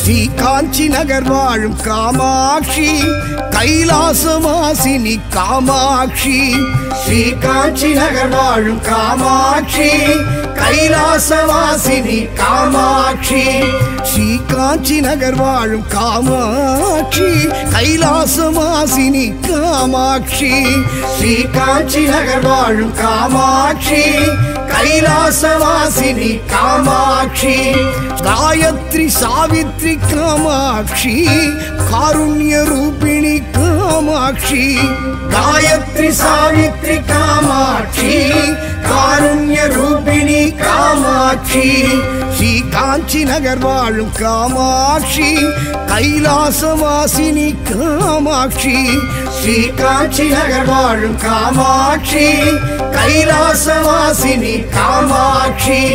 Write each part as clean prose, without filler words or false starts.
श्री कांची नगर वाळुम कामाक्षी कैलासवासिनी कामाक्षी श्री कांची नगर वाळुम कामाक्षी कैलासवासिनी कामाक्षी श्री कांची नगर वाळुम कामाक्षी कैलासवासिनी कामाक्षी श्री कांची नगर वाळुम कामाक्षी कैलासवासिनी कामाक्षी गायत्री सावित्री कामाक्षी कारुण्य रूपिणी कामाक्षी गायत्री सावित्री कामाक्षी कारुण्य रूपिणी कामाक्षी श्री कांची नगर वाळुम कामाक्षी कैलासवासिनी कामाक्षी श्री कांची नगर वाळुम कामाक्षी कैलासवासिनी कामाक्षी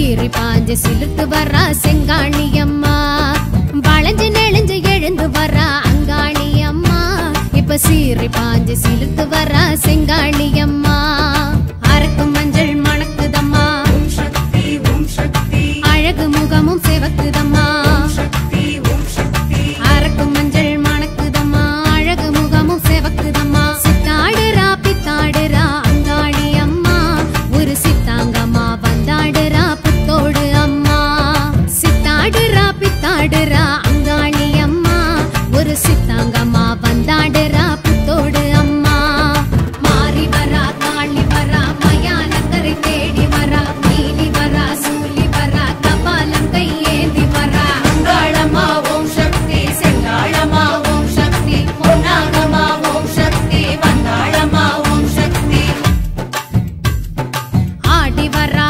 சீறி பாஞ்சு சிலுத்து வரா செங்காணி அம்மா, வளைஞ்சு நெளிஞ்சு எழுந்து வரா அங்காணி அம்மா. இப்ப சீறி பாஞ்சு சிலுத்து வரா செங்காணி அம்மா. அரக்கு மஞ்சள் மணக்குதம்மா, அழகு முகமும் செவக்குதம்மா. அரக்கு மஞ்சள் மணக்குதம்மா, அழகு முகமும் செவக்குதம்மா. சித்தாடுறா பித்தாடுறா அங்காணி அம்மா, ஒரு சித்தாங்கம்மா வந்தாடுறா புத்தோடு அம்மா. சித்தாடுறா பித்தாடுறா அங்காணி அம்மா, ஒரு சித்தாங்கம்மா வந்தாடுறா புத்தோடு அம்மா. மாறி வரா தாழி வரா மயான கரை தேடி வரா, மீனி வரா சூலி வரா கபாலம் கையேந்தி வரா. அங்காளம்மா ஓம் சக்தி, செங்காளம்மா ஓம் சக்தி, பொன்னாகம்மா ஓம் சக்தி, வந்தாளம்மா ஓம் சக்தி. ஆடி வரா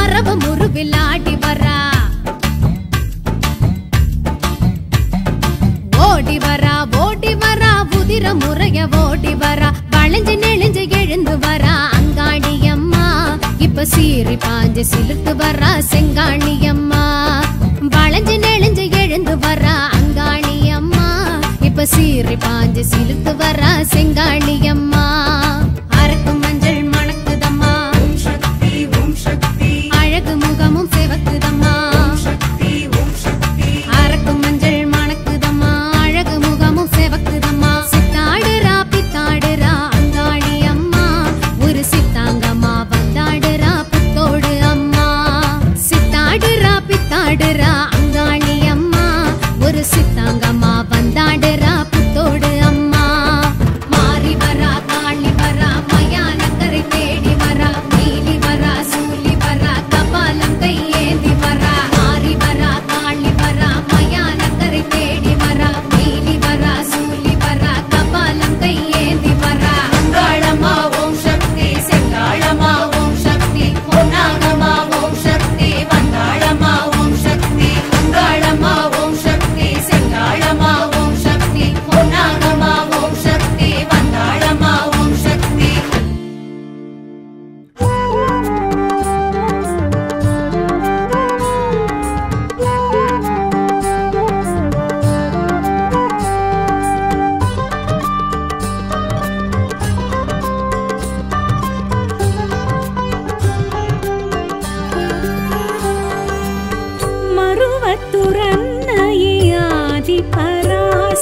அரவ முருவில் ஆடி வரா, வளைஞ்சு நெளிஞ்சு எழுந்து வரா அங்காணி அம்மா. இப்ப சீறி பாஞ்சு சிலுத்து வரா செங்காணி அம்மா. सीरी पांज सिलुत वरा सेंगालियम्मा अरक मंजल मणकुदम्मा ओम शक्ति अलग मुगमुम सेवकुदम्मा ओम शक्ति अरक मंजल मणकुदम्मा अलग मुगमुम सेवकुदम्मा सिताडरा पिताडरा अंगालियम्मा ओरु सितांगम्मा वंदाडरा पुत्तोडु अम्मा सिताडरा पिताडरा अंगालियम्मा ओरु सितांगम्मा वंदाडरा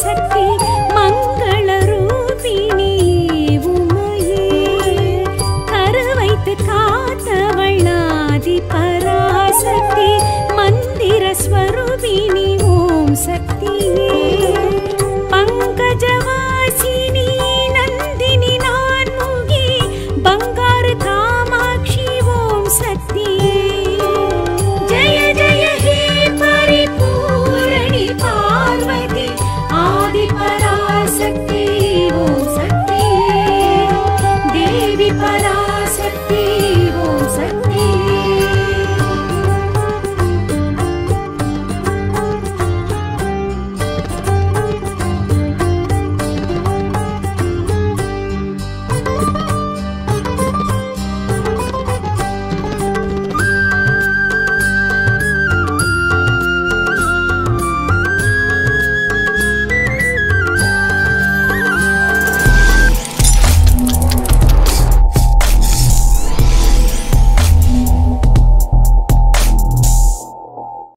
सत्य